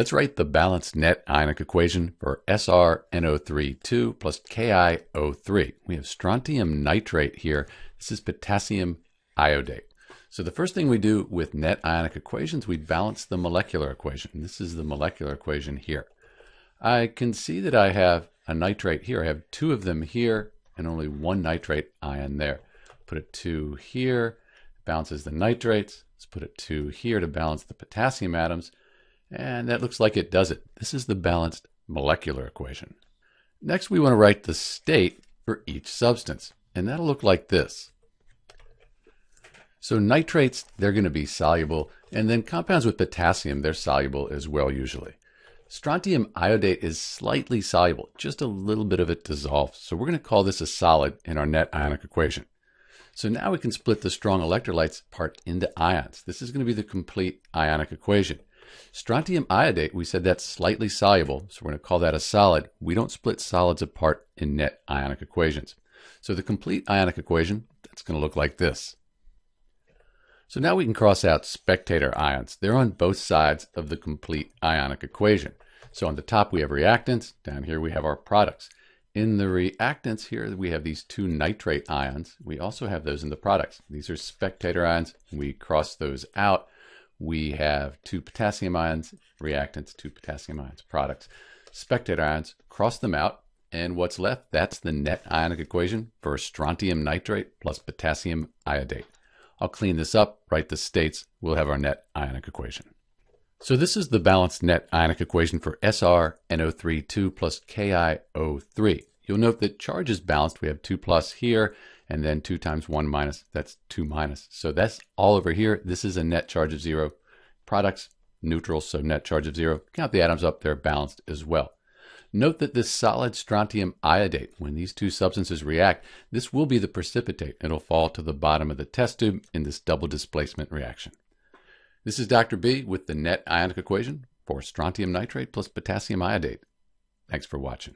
Let's write the balanced net ionic equation for Sr(NO3)2 plus KIO3. We have strontium nitrate here. This is potassium iodate. So the first thing we do with net ionic equations, we balance the molecular equation. This is the molecular equation here. I can see that I have a nitrate here. I have two of them here and only one nitrate ion there. Put a 2 here, balances the nitrates. Let's put a 2 here to balance the potassium atoms. And that looks like it does it. This is the balanced molecular equation. Next, we want to write the state for each substance. And that'll look like this. So nitrates, they're going to be soluble. And then compounds with potassium, they're soluble as well usually. Strontium iodate is slightly soluble. Just a little bit of it dissolves. So we're going to call this a solid in our net ionic equation. So now we can split the strong electrolytes part into ions. This is going to be the complete ionic equation. Strontium iodate, we said that's slightly soluble, so we're going to call that a solid. We don't split solids apart in net ionic equations. So the complete ionic equation, that's going to look like this. So now we can cross out spectator ions. They're on both sides of the complete ionic equation. So on the top we have reactants, down here we have our products. In the reactants here we have these two nitrate ions. We also have those in the products. These are spectator ions. We cross those out. We have two potassium ions, reactants, two potassium ions, products. Spectator ions, cross them out, and what's left, that's the net ionic equation for strontium nitrate plus potassium iodate. I'll clean this up, write the states, we'll have our net ionic equation. So this is the balanced net ionic equation for Sr(NO3)2 plus KiO3. You'll note that charge is balanced. We have 2 plus here, and then 2 times 1 minus, that's 2 minus. So that's all over here. This is a net charge of 0. Products, neutral, so net charge of 0. Count the atoms up, they're balanced as well. Note that this solid strontium iodate, when these two substances react, this will be the precipitate. It'll fall to the bottom of the test tube in this double displacement reaction. This is Dr. B with the net ionic equation for strontium nitrate plus potassium iodate. Thanks for watching.